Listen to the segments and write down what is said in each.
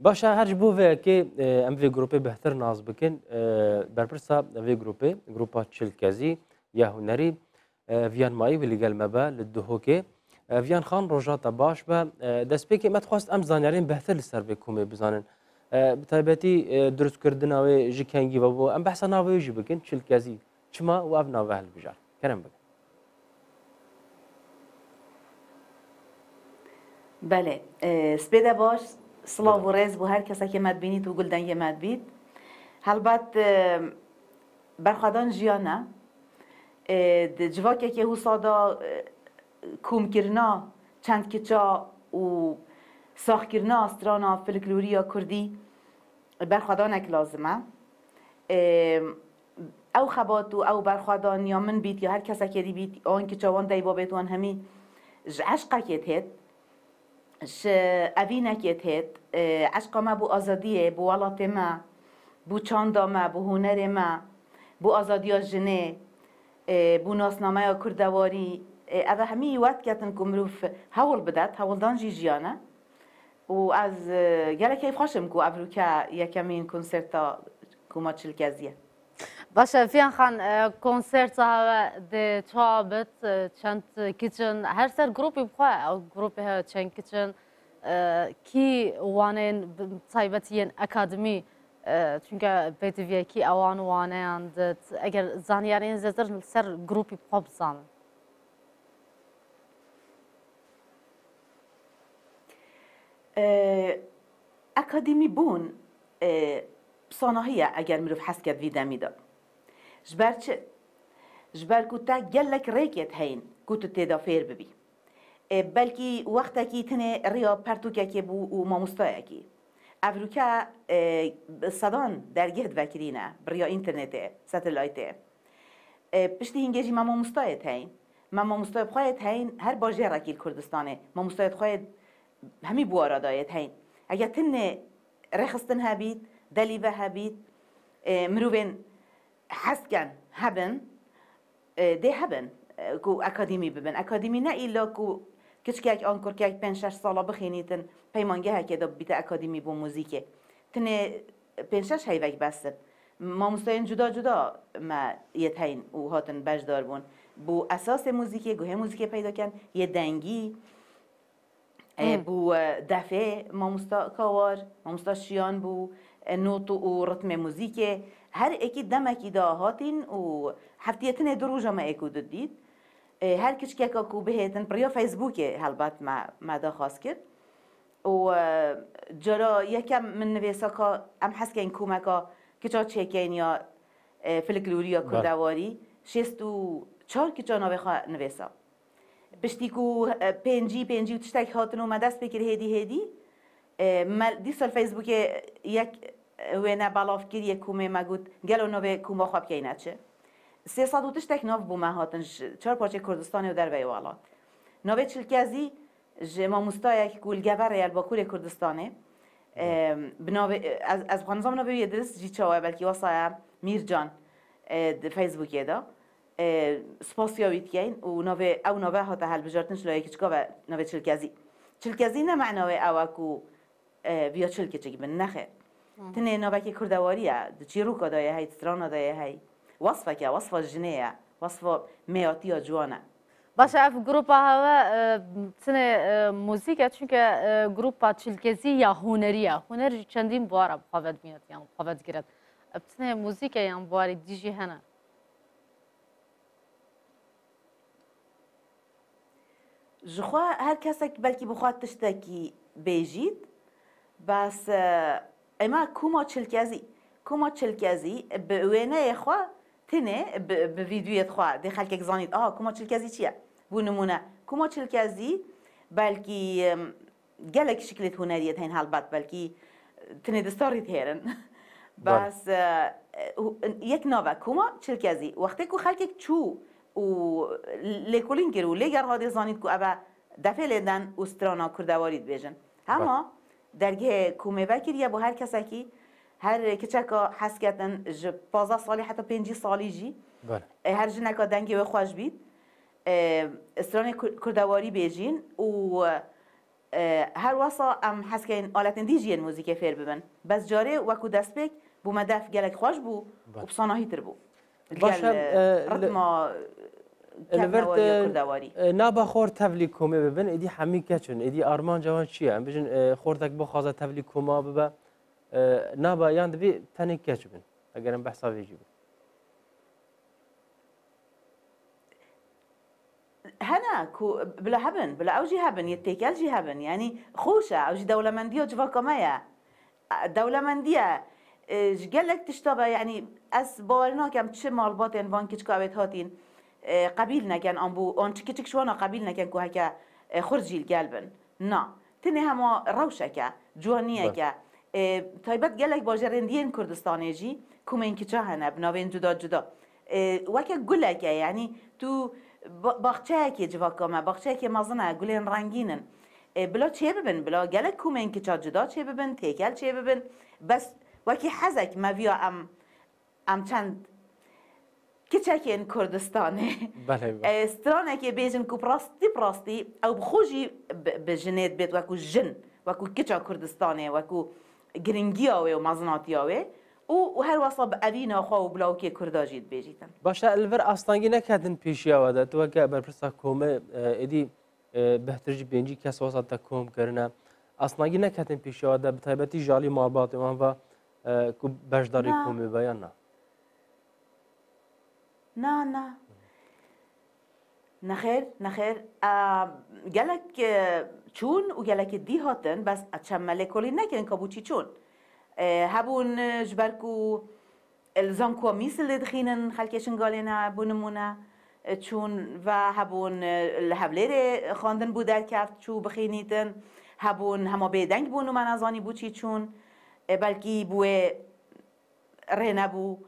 باشه هرچی بوده که امروز گروپی بهتر ناز بکن برپرسا امروز گروپا چلکزی یا هنری ویان مایی ولیگل مبال دهو که ویان خان روزات باش با دست به که متخواست امزانیاریم بهتر لسر بکومه بزنن بطبیعتی درست کردن اوه جکنگی و با ام بحث ناویو جی بکن چلکزی چما و اب ناوه هل بجار کرم بکن. بله سپیده باش صلاح و رز با هر کسا که مد بینید و گلدن یه مد بید هلبت برخوادان جیانه جواکه که حسادا کوم کرنا چند کچا و ساخ کرنا استرانا فلکلوری یا کردی برخوادانک لازمه او خبات و او برخوادان یا من بید یا هر کسا که دی بید آن کچا وان دی بابت وان همی عشقه که تید ش اوین اکیت عشق ما بو آزادیه بو ولات ما بو چاندا ما بو هنر ما بو آزادیا جنه بو ناسنامه کردواری اوه همی وقت کتن که مروف هول بدت هولدان جی جیانه و از گله که خوشم که ابرو که یکمین کنسرتا کما چلکزیه باشه فیان خان کنسرت ها ده چابت چند کیچن هر سر گروپی بخواه او گروپی ها چند کیچن کی وانین تایبتین اکادمی چونکه بیتویه کی اوان وانه اندت اگر زانیارین زیدر سر گروپی بخواه بزانن اکادمی بون صناعية اگر مروف حسكت فيدا ميدا جبر كوتا جلك ريكت هين كوتو تيدا فير ببي بلكي وقتا كي تنه ريا پرتوكا كي بو و ماموستايا كي افروكا صدان درگهد وكرينا بريا انترنته ساتلايته پشتي هنگجي ما ماموستايا هين ما ماموستايا بخوايت هين هر باجيرا كي الكردستانه ماموستايا بخوايت همي بوارا دايت هين اگر تنه رخصتنها بيت دلی و هبید مروین حسکن هبن ده هبن کو اکادمی ببن اکادمی نه ایلا کو کچکیک آنکور که 5-6 سالا بخینیتن پیمانگه ها که دا بیت اکادمی بو موزیکه تنه 5-6 هیوک بستن ما مستاین جدا جدا ما یتین و هاتن بجدار بون بو اساس موزیکه گوه موزیکه پیدا کن یه دنگی بو دفعه ما مستا کاوار ما مستا شیان بو نوت و رتم موزیک هر اکی دمکی دا هاتین و هفتیتن دروجا ما اکو دید هر کچکه کو بهتن پریا فیسبوک هلبت ما دا خاص کرد و جرا یکم من نویسا که ام حس که این کومکا کچا چیکین یا فلکلوری یا کردواری 64 کچا نویخا نویسا پشتی کو پنجی و تشتک هاتن و مدست بکر هیدی هیدی مال دیسال فیسبوک یک وینا بالاف کرد یک کومه مگود گلو نوه کومه خواب که اینچه 300 تکناف بومه هاتن 4 پارچه کردستانی و در ویوالات نوه چلکزی ما مستای یک گلگبر ریال باکور کردستانه از خانزام نوه یه درست جی چاوه بلکی واسای میر جان فیسبوکی دا سپاسیاوید که این و نوه هاته هل بجارتن شلایه کچکا و نوه چلکزی چلکزی نه معناوه اوکو بیا چلکه چکی بن نخه تنه نوبکی کردواریه چیروکا دایه هی ترانا دایه هی وصفه که وصفه جنیه وصفه میاتی یا جوانه باشه اف گروپا هوا تنه موزیکه چونکه گروپا چلکزی یا هنریه هنر چندین بواره بخوابت میاد یا بخوابت گرد تنه موزیکه یا بواره دیجی هنه جخوا هر کسی بلکی بخواد تشتکی بیجید بس اما کوما چلکزی به وینه خوا تنه به ویدیویت خوا دی خلکک زانید آه کوما چلکزی چیه بو نمونه کوما چلکزی بلکی گلک شکلت هنریت هین هلبت بلکی تنه دستاریت هیرن بس یک نوه کوما چلکزی وقتی که خلکک چو و لیکولین کرد و لیگر هاده زانید که اوه دفعه لیدن استرانا کردوارید بیجن اما درگه کومه وکریه با هر کسی که هر کچکا حس کتن 15 سالی حتی 50 سالی جی هر جنکا دنگه و خوش بید استرانا کردواری بیجین و هر واسا ام حس که آلت اندیجی موزیک فر ببن بس جاره و کو دستبک بو مدف گلک خوش بو و بصناهی تر بو باشه رتما الورد نابا خور تفلی کومه ببن ادی حمی کچن ادی آرمان جوان چیه ام بجن خوردک بخوازه تفلی کوما ببا نابا یان دبی تنک کچبن اگرم بحساب یجیب هنا كو بلا هبن بلا اوجي هبن يتيكل جي هبن يعني خوشه اوجي دوله منديه جواكا مايا دوله منديه جقالك تشتبه يعني اس بولنا كم تش مال باطن وان كيتش كابت هاتين قبيلنا كان امبو اون تشكيتش شوانا قبيلنا كان كو هكا خرجي القلب نا تني هما روشكا جوانيه كا طيبات قالك باجرندين كردستانيجي كومين كيتشا هنا بناوين جدا جدا وكا قلك يعني تو باخچه که جوکامه باخچه که مازنه گلین رنگینن بلا چه ببن بلا گلک کومن که چا جدا چه ببن تیکل چه ببن بس وکی حزک مویا ام چند کچک این کردستانه استرانه که بیجن کو پراستی پراستی او بخوجی بجنید بیت وکو جن وکو کچا کردستانه وکو گرنگیاوه و مازناتیاوه و هر وصل بأبينا خاو بلاوكي كرداجيت بيجيتن. باشا الفر أصلاً نكادن بيشيا وده توقع برفرصة كومة إدي بهترج بينجي كاس وسط كوم كرنا أصلاً نكادن بيشيا وده بتهبتي جالي مالبات وانفا كوب بجداري كومي بيانا. نا نا نخير نخير جالك شون وجالك دي هاتن بس أتشمل كولي نكين كابوتشي شون. هبون جبركو الزنكو ميس اللي دخينن خالكيشن قالنا بونمونا تشون و هبون الهبليري خواندن بودر كفت شو بخينيتن هبون هما بيدنگ بونو من ازاني بو چی چون بلکی بوه رهنه بو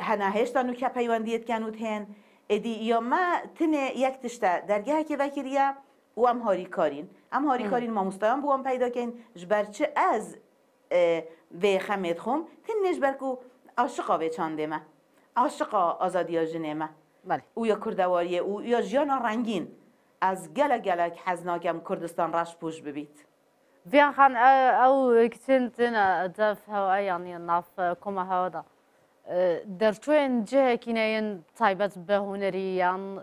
هنه هشتانو که پیواندیت کنود هن ادی یا ما تنه یک تشته درگه که وکریه و امهاری کارین ما مستایان بو هم پیدا کن جبرچه از و خمید خوم تنش برکو عاشقا به چانده ما عاشقا آزادیا جنه ما او یا کردواریه او یا جیانا رنگین از گلک گلک حزناکم کردستان رش پوش ببید بیان خان او کتن تن دف هوا یعنی ناف کما هوا دا درچوین جه کنه این طایبت به هنریان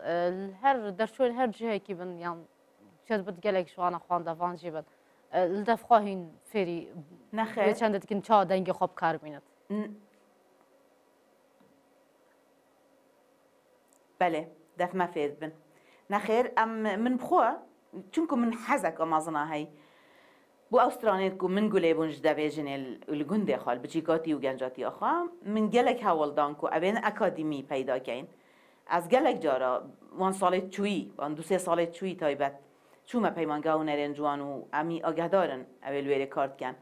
هر درچوین هر جه کی بن یعنی شد بد گلک شوانا خوانده وانجی بد الدف خواهین فری نخیر چند کن چه دنگ خوب کار بیند بله دف ما فید بن نخیر ام من بخواه چونکو من حزک امازنا های بو اوسترانید کو من گوله بونج دویجن الگنده خال بچیکاتی و گنجاتی آخوا من گلک هولدان کو اوین اکادیمی پیدا کن از گلک جارا وان سالت چوی وان دو سه سالت چوی تایبت چون ما پیمانگاه نرین جوان و امی آگه دارن اول ویره کارت کن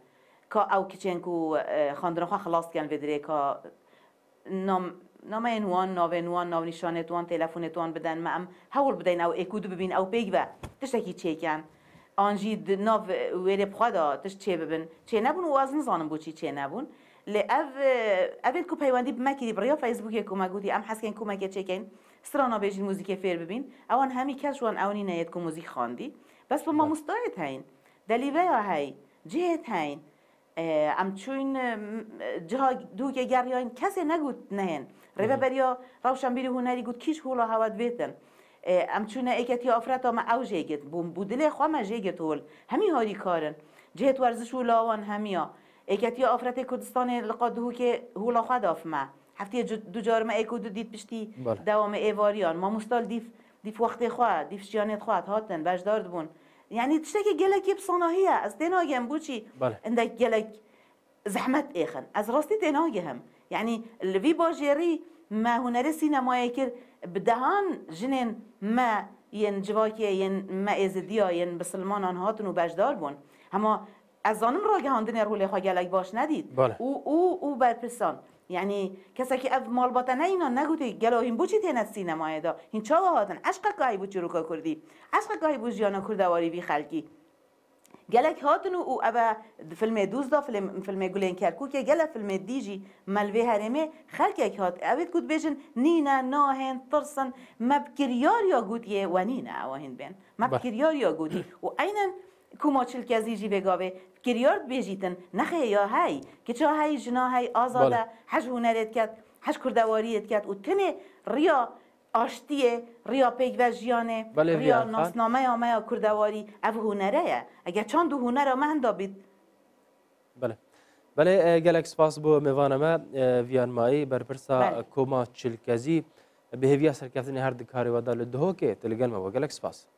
که او کچین که خاندرانخواه خلاص کن ویدره که نامه اینوان، ناوینوان، ناونیشانتوان، تلفونتوان بدن ما ام هول بدین او ایکودو ببین او پیگ با تشتکی چه کن آنجید ناو ویره بخوادا تشت چه ببین چه نبون و از نزانم بو چی چه نبون لی اول که پیواندی بمکیدی برای فیسبوکی که ما گودی ام حس کن کمکه چه کن سرانا بیجین موزیک فیر ببین اوان همی کشوان اونی نید که موزیک خواندی بس با ما مستایت هین دلیوه های جهت هین ام چون جها دوگه گریان کسی نگود نهین روه بریا روشن بیری هنری گود کیش هولا هواد بیتن ام چون ایکتی آفرتا ما او جهگت بودله خواه ما جهگت هول همی هاری کارن جهت ورزش هولا وان همیا ایکتی آفرت کردستان لقاده که هولا خواه داف ما هفته دو جارم ایکو دو دید پشتی دوام ایواریان ما مستال دیف وقت خواه دیف شیانت خواه هاتن بجدارد بون يعني تشتكي جلك بصناهية أستينا جنبوشي عندك جلك زحمة إخن أز راستي تناجهم يعني اللي في باجيري ما هنري سينما يكر بدهان جنين ما ينجواكي ين ما إزديا ين بسلمان هاتن وبجدار بون هما أزانم راجعان دنر هولي خا جلك باش نديد و برپرسان يعني كساكي أف مال باتنا اینا نگوتی گلاهیم بوچی تیند سینمایه دا این چاوه هاتن عشقه گاهی بوچی روکا کردی عشقه گاهی بوچی جانا کردواری بی خلکی گلک هاتن و او فیلم دوز دا فیلم گلین کرکو که گله فیلم دیجی ملوی هرمه خلک اک هات اوید گود بیجن نینا ناهن ترسن مبکریار یا گودیه و نینا اواهن بین مبکریار یا گودی و اینن کوما چلکزیجی بگاوه کریارد بیجیتن نخه یا های که چه های جنا های آزاده حج هنرت کرد حج کردواریت کرد و تنه ریا آشتیه ریا پیگوژیانه ریا ناسنامه آمه کردواری او هنره اگر چند دو هنر آمه هنده بید بله بله گلک سپاس بو میوانمه ویانمایی برپرسا کوما چلکزی به هویه سرکفتنی هر دکاری و دال دهو که تلگل ما با گلک سپاس